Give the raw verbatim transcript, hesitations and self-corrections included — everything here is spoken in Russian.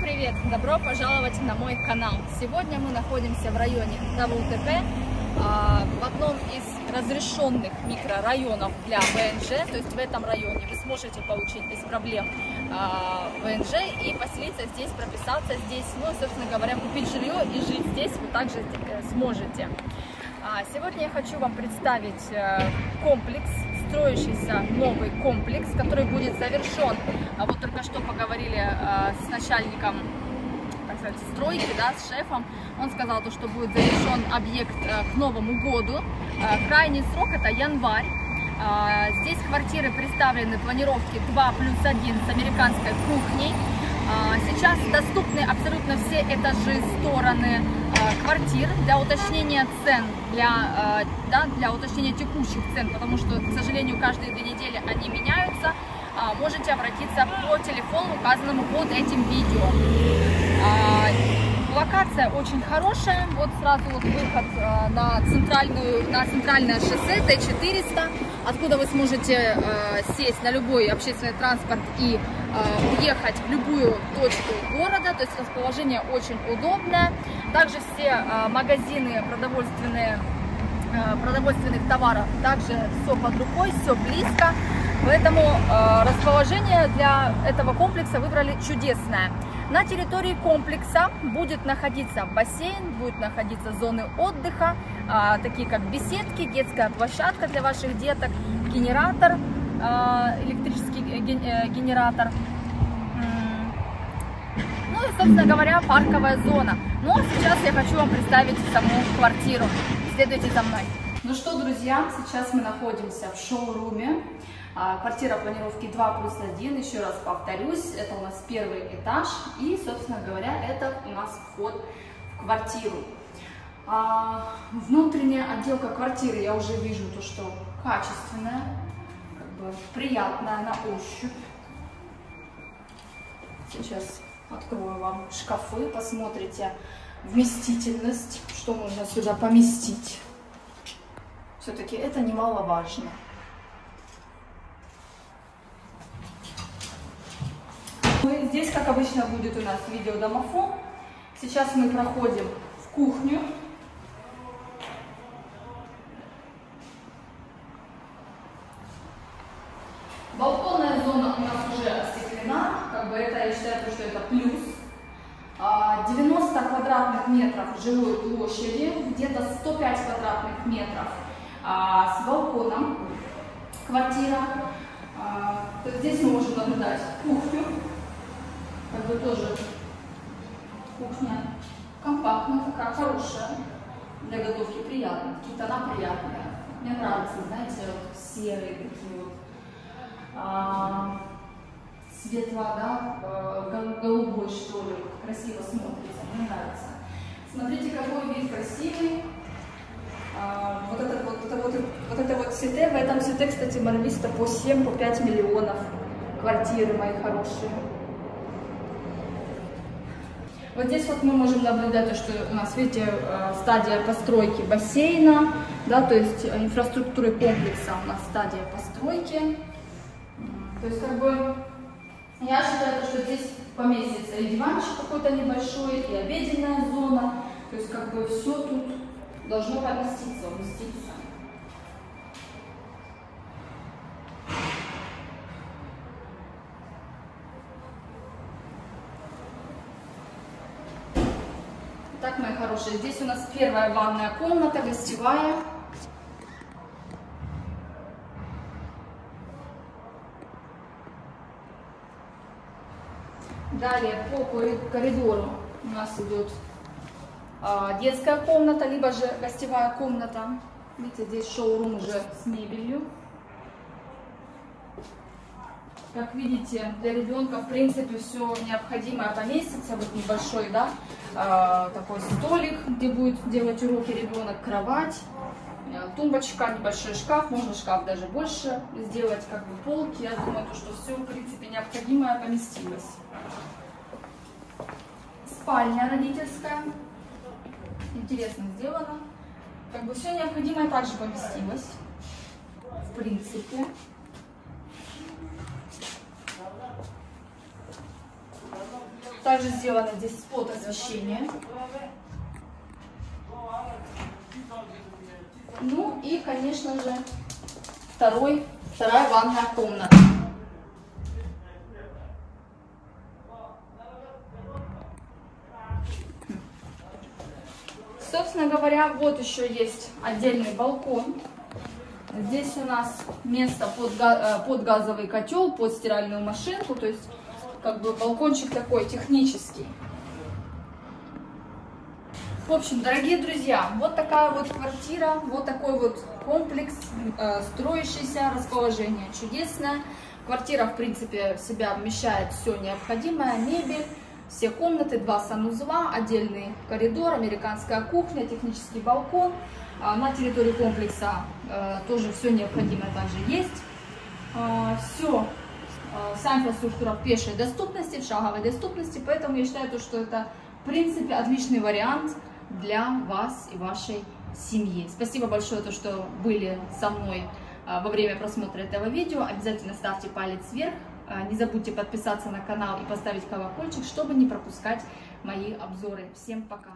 Привет! Добро пожаловать на мой канал! Сегодня мы находимся в районе Тоблтепе, в одном из разрешенных микрорайонов для вэ эн жэ, то есть в этом районе вы сможете получить без проблем вэ эн жэ и поселиться здесь, прописаться здесь, ну и, собственно говоря, купить жилье и жить здесь вы также сможете. Сегодня я хочу вам представить комплекс, строящийся новый комплекс, который будет завершен. Вот только что поговорили с начальником, так сказать, стройки, да, с шефом. Он сказал, что будет завершен объект к Новому году. Крайний срок — это январь. Здесь квартиры представлены планировки два плюс один с американской кухней. Сейчас доступны абсолютно все этажи, стороны квартир. Для уточнения цен, для, да, для уточнения текущих цен, потому что, к сожалению, каждые две недели они меняются, можете обратиться по телефону, указанному под этим видео. Локация очень хорошая. Вот сразу вот выход на, центральную, на центральное шоссе тэ четыреста, откуда вы сможете сесть на любой общественный транспорт и уехать в любую точку города, то есть расположение очень удобное. Также все магазины продовольственные, продовольственных товаров, также все под рукой, все близко. Поэтому расположение для этого комплекса выбрали чудесное. На территории комплекса будет находиться бассейн, будут находиться зоны отдыха, такие как беседки, детская площадка для ваших деток, генератор, электрический генератор, ну и, собственно говоря, парковая зона. Но сейчас я хочу вам представить саму квартиру. Следуйте за мной. Ну что, друзья, сейчас мы находимся в шоуруме. Квартира планировки два плюс один, еще раз повторюсь, это у нас первый этаж и, собственно говоря, это у нас вход в квартиру. Внутренняя отделка квартиры, я уже вижу, то, что качественная, как бы приятная на ощупь. Сейчас открою вам шкафы, посмотрите вместительность, что можно сюда поместить. Все-таки это немаловажно. Мы здесь, как обычно, будет у нас видеодомофон. Сейчас мы проходим в кухню. Балконная зона у нас уже остеклена. Как бы это, я считаю, что это плюс. девяносто квадратных метров жилой площади, где-то сто пять квадратных метров а, с балконом квартира. А, здесь мы можем наблюдать кухню, как бы тоже кухня компактная, такая хорошая, для готовки приятная, тона приятная. Мне нравятся, знаете, вот серые такие вот, а, светло, да, голубой, что ли, красиво смотрится, мне нравится. Смотрите, какой вид красивый. А, вот, этот, вот, это, вот, вот это вот сите, в этом сите, кстати, Морвиста по семь, по пять миллионов квартиры, мои хорошие. Вот здесь вот мы можем наблюдать, что у нас, видите, стадия постройки бассейна, да, то есть инфраструктуры комплекса у нас стадия постройки. То есть, как бы, я считаю, что здесь поместится и диванчик какой-то небольшой, и обеденная зона. То есть, как бы, все тут должно поместиться, уместиться. Так, мои хорошие, здесь у нас первая ванная комната, гостевая. Далее по коридору у нас идет детская комната, либо же гостевая комната. Видите, здесь шоу-рум уже с мебелью. Как видите, для ребенка, в принципе, все необходимое поместится. Вот небольшой, да, такой столик, где будет делать уроки ребенок, кровать, тумбочка, небольшой шкаф. Можно шкаф даже больше сделать, как бы полки. Я думаю, что все, в принципе, необходимое поместилось. Спальня родительская. Интересно сделано. Как бы все необходимое также поместилось. В принципе. Также сделано здесь спот освещение. Ну и, конечно же, второй, вторая ванная комната. Собственно говоря, вот еще есть отдельный балкон. Здесь у нас место под газовый котел, под стиральную машинку, то есть как бы балкончик такой технический. В общем, дорогие друзья, вот такая вот квартира, вот такой вот комплекс, э, строящийся, расположение чудесное. Квартира, в принципе, в себя вмещает все необходимое, мебель, все комнаты, два санузла, отдельный коридор, американская кухня, технический балкон. А на территории комплекса э, тоже все необходимое также есть. А, все. Вся инфраструктура в пешей доступности, в шаговой доступности, поэтому я считаю, что это, в принципе, отличный вариант для вас и вашей семьи. Спасибо большое, что были со мной во время просмотра этого видео. Обязательно ставьте палец вверх, не забудьте подписаться на канал и поставить колокольчик, чтобы не пропускать мои обзоры. Всем пока!